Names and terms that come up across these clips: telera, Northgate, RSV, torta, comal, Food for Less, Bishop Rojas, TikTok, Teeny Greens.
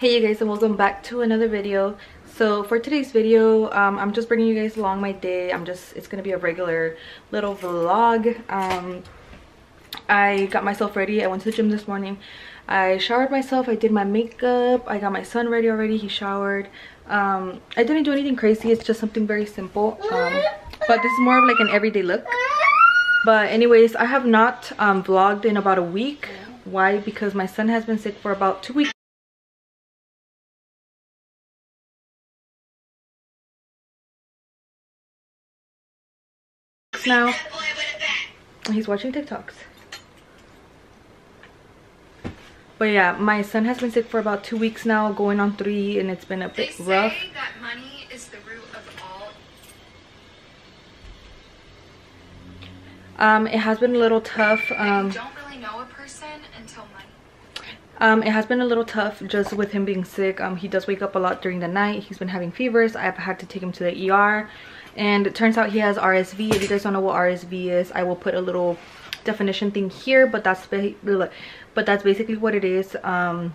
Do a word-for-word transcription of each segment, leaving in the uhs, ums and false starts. Hey you guys, and welcome back to another video. So for today's video, um, I'm just bringing you guys along my day. I'm just, it's gonna be a regular little vlog. Um, I got myself ready. I went to the gym this morning. I showered myself. I did my makeup. I got my son ready already. He showered. Um, I didn't do anything crazy. It's just something very simple. Um, but this is more of like an everyday look. But anyways, I have not um, vlogged in about a week. Why? Because my son has been sick for about two weeks. Now he's watching TikToks. But yeah, my son has been sick for about two weeks now, going on three, and it's been a bit they rough. Say that money is the root of all. Um, it has been a little tough. Um, you don't really know a person until money. Um, it has been a little tough just with him being sick. Um, he does wake up a lot during the night. He's been having fevers. I've had to take him to the E R. And it turns out he has R S V. If you guys don't know what R S V is, I will put a little definition thing here, but that's but that's basically what it is. Um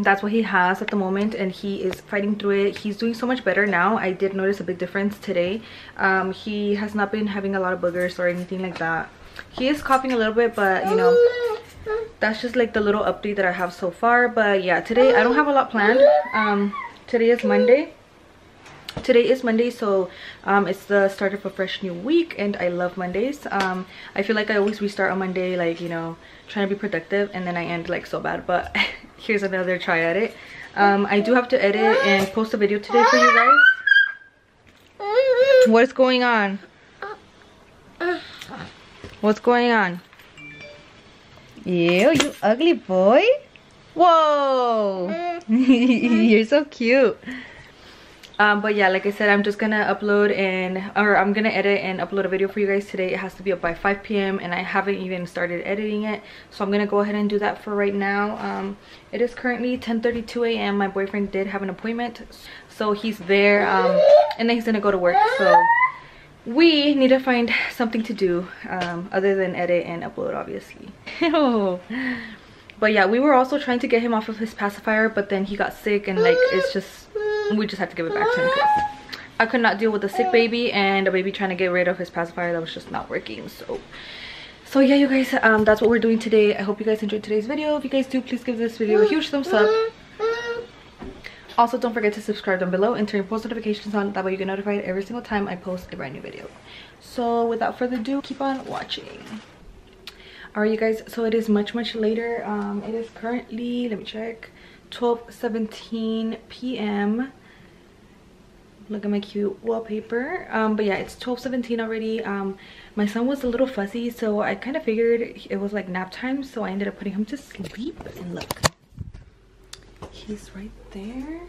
that's what he has at the moment, and he is fighting through it. He's doing so much better now. I did notice a big difference today. Um he has not been having a lot of boogers or anything like that. He is coughing a little bit, but you know, that's just like the little update that I have so far. But yeah, today I don't have a lot planned. Um today is Monday. Today is Monday, so um, it's the start of a fresh new week, and I love Mondays. Um, I feel like I always restart on Monday, like, you know, trying to be productive, and then I end like so bad. But here's another try at it. Um, I do have to edit and post a video today for you guys. What's going on? What's going on? Ew, you ugly boy. Whoa. You're so cute. Um, but yeah, like I said, I'm just gonna upload and or I'm gonna edit and upload a video for you guys today. It has to be up by five P M and I haven't even started editing it, so I'm gonna go ahead and do that for right now. Um, it is currently ten thirty-two A M My boyfriend did have an appointment, so he's there, um, and then he's gonna go to work. So we need to find something to do um, other than edit and upload, obviously. But yeah, we were also trying to get him off of his pacifier, but then he got sick, and like it's just. We just have to give it back to him because I could not deal with a sick baby and a baby trying to get rid of his pacifier. That was just not working. So so yeah, you guys, um that's what we're doing today. I hope you guys enjoyed today's video. If you guys do, please give this video a huge thumbs up. Also, don't forget to subscribe down below and turn your post notifications on. That way you get notified every single time I post a brand new video. So without further ado, keep on watching. All right, you guys, so it is much much later. Um it is currently, let me check, twelve seventeen P M Look at my cute wallpaper. Um but yeah, it's twelve seventeen already. Um my son was a little fuzzy, so I kind of figured it was like nap time, so I ended up putting him to sleep. And look, he's right there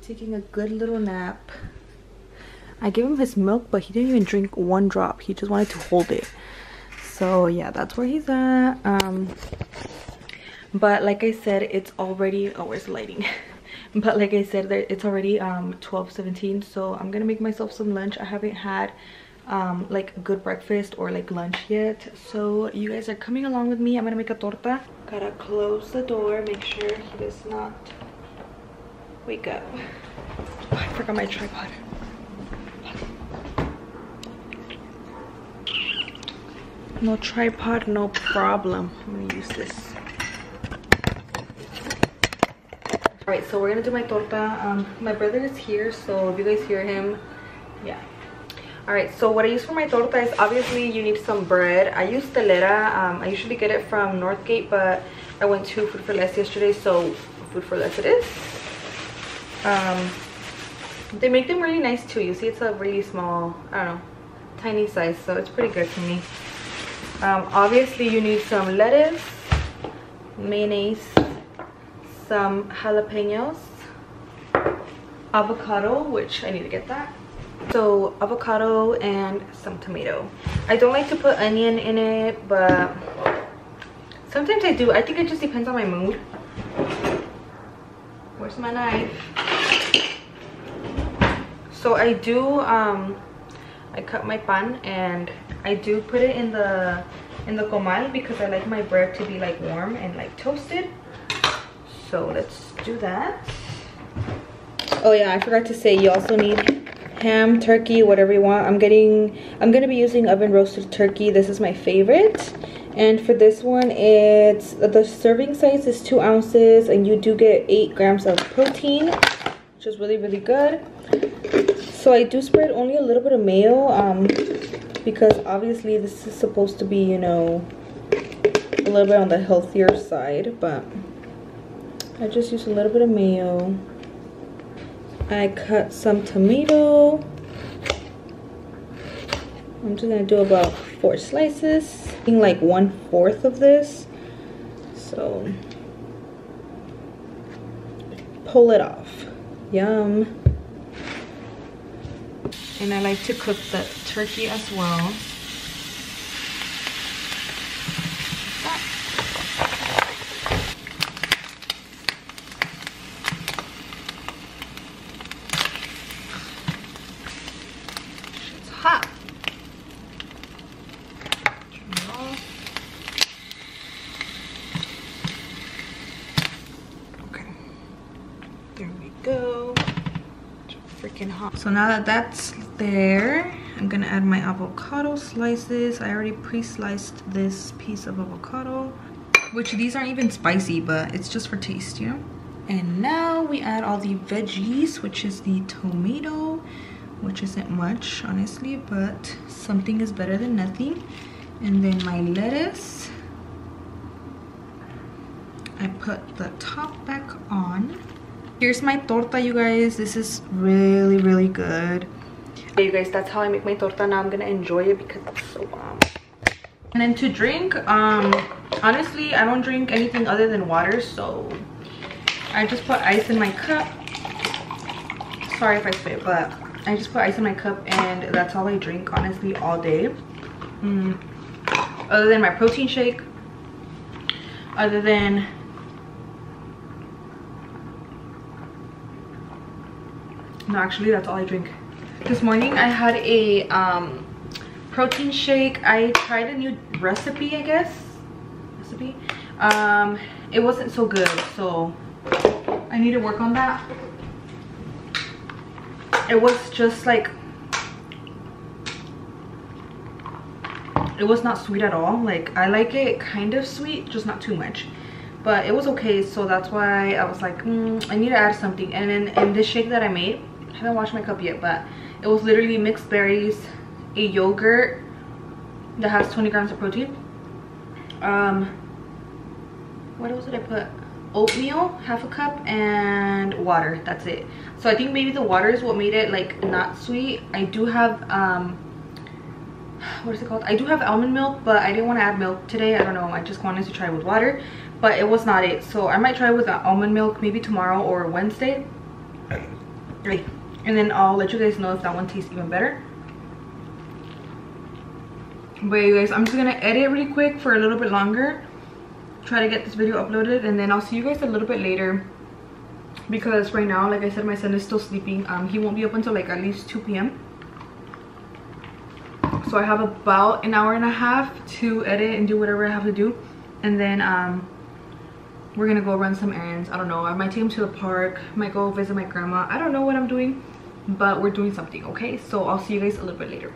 taking a good little nap. I gave him his milk, but he didn't even drink one drop. He just wanted to hold it. So yeah, that's where he's at. um But like I said, it's already, oh, where's the lighting? But like I said, there, it's already um twelve seventeen, so I'm gonna make myself some lunch. I haven't had um like a good breakfast or like lunch yet, so you guys are coming along with me. I'm gonna make a torta. Gotta close the door, make sure he does not wake up. Oh, I forgot my tripod. No tripod, no problem. I'm gonna use this. Alright, so we're gonna do my torta. Um, my brother is here, so if you guys hear him, yeah. Alright, so what I use for my torta is, obviously you need some bread. I use telera. Um, I usually get it from Northgate, but I went to Food for Less yesterday, so Food for Less it is. Um, they make them really nice too. You see, it's a really small, I don't know, tiny size, so it's pretty good to me. Um, obviously you need some lettuce, mayonnaise, some jalapenos, avocado, which I need to get that. So avocado and some tomato. I don't like to put onion in it, but sometimes I do. I think it just depends on my mood. Where's my knife? So I do, um, I cut my pan and I do put it in the in the comal because I like my bread to be like warm and like toasted. So let's do that. Oh yeah, I forgot to say you also need ham, turkey, whatever you want. I'm getting, I'm gonna be using oven roasted turkey. This is my favorite. And for this one, it's, the serving size is two ounces and you do get eight grams of protein, which is really, really good. So I do spread only a little bit of mayo um, because obviously this is supposed to be, you know, a little bit on the healthier side, but I just use a little bit of mayo. I cut some tomato. I'm just gonna do about four slices, like one fourth of this. So pull it off. Yum. And I like to cook the turkey as well. So now that that's there, I'm gonna add my avocado slices. I already pre-sliced this piece of avocado, which these aren't even spicy, but it's just for taste, you know? And now we add all the veggies, which is the tomato, which isn't much, honestly, but something is better than nothing. And then my lettuce. I put the top back on. Here's my torta, you guys. This is really, really good. Okay, you guys, that's how I make my torta. Now I'm gonna enjoy it because it's so bomb. And then to drink, um, honestly, I don't drink anything other than water, so I just put ice in my cup. Sorry if I spit, but I just put ice in my cup, and that's all I drink, honestly, all day. Mm. Other than my protein shake, other than No, actually, that's all I drink. This morning, I had a um, protein shake. I tried a new recipe, I guess. Recipe. Um, it wasn't so good, so I need to work on that. It was just like... It was not sweet at all. Like, I like it kind of sweet, just not too much. But it was okay, so that's why I was like, mm, I need to add something. And then in this shake that I made... I haven't washed my cup yet, but it was literally mixed berries, a yogurt that has twenty grams of protein, um what else did I put, oatmeal, half a cup, and water. That's it. So I think maybe the water is what made it like not sweet. I do have um what is it called, I do have almond milk, but I didn't want to add milk today. I don't know, I just wanted to try with water, but it was not it. So I might try with almond milk maybe tomorrow or Wednesday, right? And then I'll let you guys know if that one tastes even better. But you guys, I'm just gonna edit really quick for a little bit longer, try to get this video uploaded, and then I'll see you guys a little bit later, because right now, like I said, my son is still sleeping. Um he won't be up until like at least two p m So I have about an hour and a half to edit and do whatever I have to do, and then um we're gonna go run some errands. I don't know, I might take him to the park, might go visit my grandma. I don't know what I'm doing, but we're doing something, okay? So I'll see you guys a little bit later.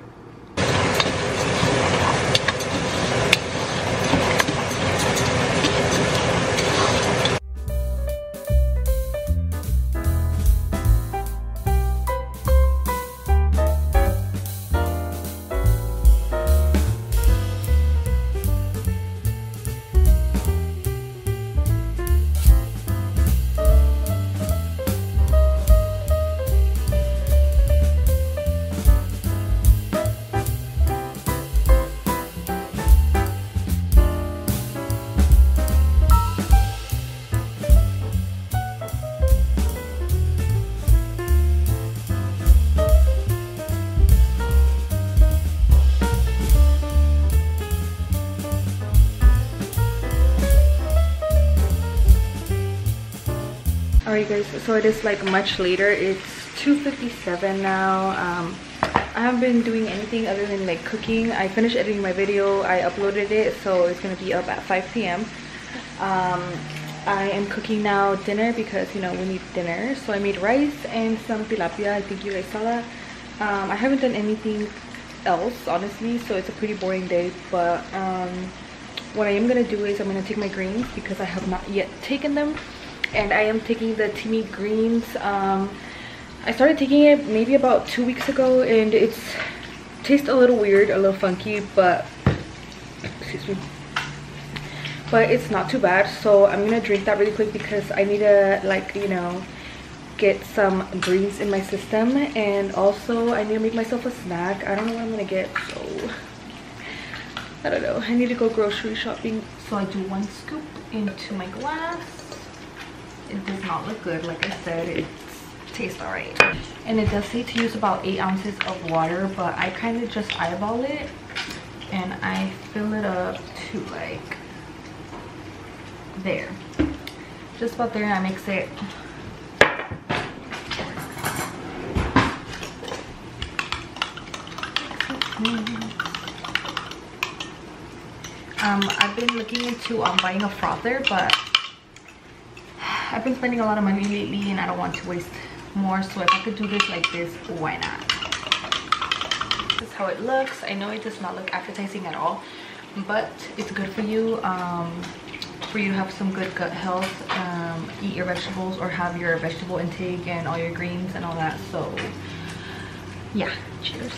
Alright guys, so it is like much later. It's two fifty-seven now. um I haven't been doing anything other than like cooking. I finished editing my video, I uploaded it, so it's gonna be up at five p m um I am cooking now dinner because, you know, we need dinner. So I made rice and some tilapia. I think you guys saw that. Um, I haven't done anything else, honestly, so it's a pretty boring day. But um, what I am going to do is I'm going to take my greens because I have not yet taken them. And I am taking the Teeny Greens. Um, I started taking it maybe about two weeks ago, and it's tastes a little weird, a little funky, but excuse me, but it's not too bad. So I'm gonna drink that really quick because I need to, like, you know, get some greens in my system. And also I need to make myself a snack. I don't know what I'm gonna get, so I don't know. I need to go grocery shopping. So I do one scoop into my glass. It does not look good, like I said. It tastes all right, and it does say to use about eight ounces of water, but I kind of just eyeball it and I fill it up to like there, just about there, and I mix it. um I've been looking into um buying a frother, but I've been spending a lot of money lately and I don't want to waste more, so if I could do this like this, why not? This is how it looks. I know it does not look appetizing at all, but it's good for you, um for you to have some good gut health. Um eat your vegetables, or have your vegetable intake and all your greens and all that. So yeah, cheers.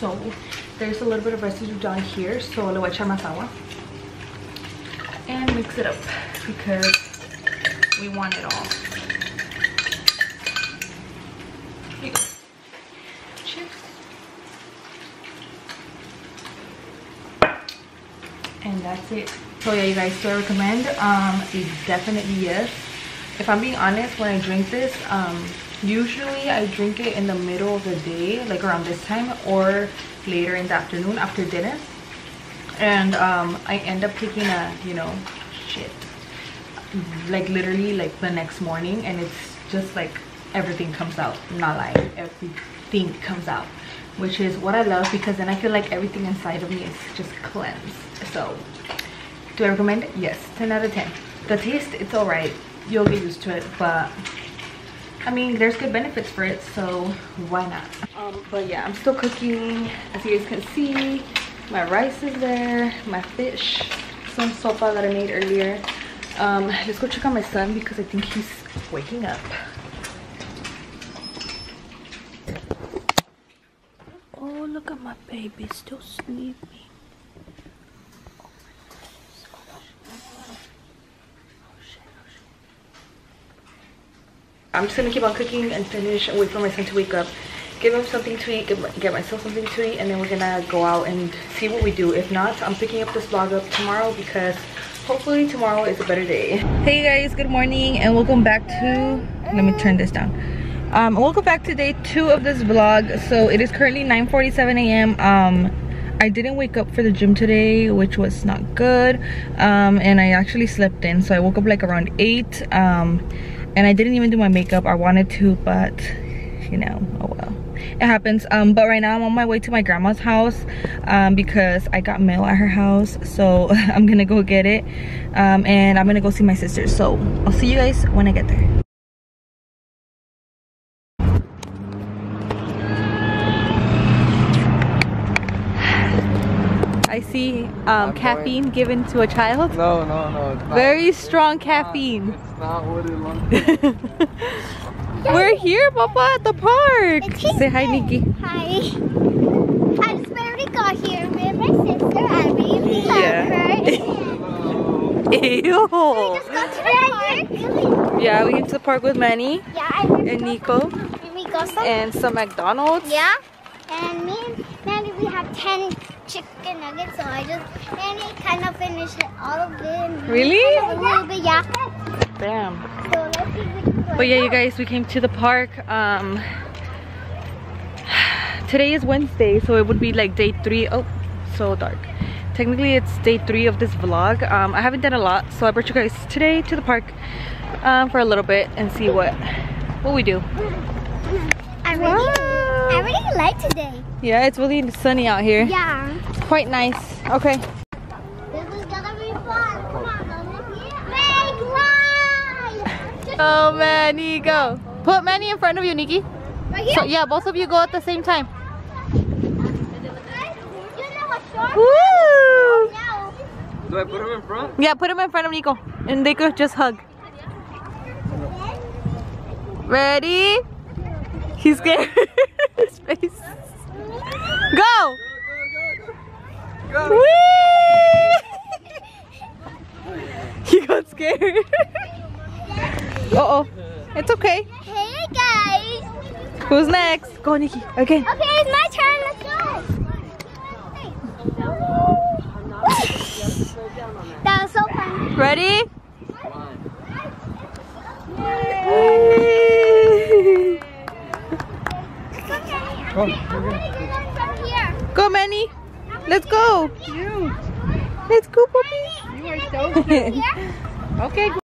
So there's a little bit of residue down here, so le voy a echar más agua and mix it up because we want it all. Here you go. Cheers. And that's it. So yeah, you guys, do I recommend? Um, definitely yes. If I'm being honest, when I drink this, um, usually I drink it in the middle of the day, like around this time or later in the afternoon after dinner, and um I end up taking a, you know, shit, like literally like the next morning, and it's just like everything comes out. I'm not lying, everything comes out, which is what I love, because then I feel like everything inside of me is just cleansed. So do I recommend it? Yes, ten out of ten. The taste, it's all right, you'll get used to it, but I mean, there's good benefits for it, so why not? Um, but yeah, I'm still cooking. As you guys can see, my rice is there, my fish, some sopa that I made earlier. Um, let's go check on my son because I think he's waking up. Oh, look at my baby, still sleeping. I'm just gonna keep on cooking and finish and wait for my son to wake up, give him something to eat, give, get myself something to eat, and then we're gonna go out and see what we do. If not, I'm picking up this vlog up tomorrow because hopefully tomorrow is a better day. Hey guys, good morning and welcome back to, let me turn this down, um welcome back to day two of this vlog. So it is currently nine forty-seven a m um I didn't wake up for the gym today, which was not good, um and I actually slept in, so I woke up like around eight. um And I didn't even do my makeup. I wanted to, but you know, oh well, it happens. Um, but right now I'm on my way to my grandma's house um, because I got mail at her house. So I'm gonna go get it, um, and I'm gonna go see my sister. So I'll see you guys when I get there. I see um, caffeine going. Given to a child. No, no, no. It's not. Very strong it's caffeine. Not, it's not what it looks like. Yes. We're here, Papa, at the park. Say hi, Nikki. Hi. I just barely got here. Me and my sister, I really yeah. love her. Ew. So we just got to the park. Yeah, we went to the park with Manny. Yeah, I and Nico. And we got some. And some McDonald's. Yeah. And me and Manny, we have ten. Chicken nuggets, so I just and I kind of finished all of them. Really? A little bit, yeah. Damn. So let's see if we can go. But yeah, you guys, we came to the park. Um, today is Wednesday, so it would be like day three. Oh, so dark. Technically it's day three of this vlog. um I haven't done a lot, so I brought you guys today to the park um for a little bit and see what what we do. I really wow. I really like today. Yeah, it's really sunny out here. Yeah, it's quite nice. Okay, this is gonna be fun. Come on, make light. Oh man, Nico, put Manny in front of you, Nikki. Right here? So yeah, both of you go at the same time. Woo! Do I put him in front? Yeah, put him in front of Nico, and they could just hug. Ready? He's scared. His face. Go! Go, go, go, go. Woo! He got scared. Uh oh, it's okay. Hey guys. Who's next? Go, Nikki. Okay. Okay, it's my turn. Let's go. That was so fun. Ready? Yay. Okay, I'm gonna from here. Go, Manny. Let's go. Let's go, puppy. You are so cute. Okay.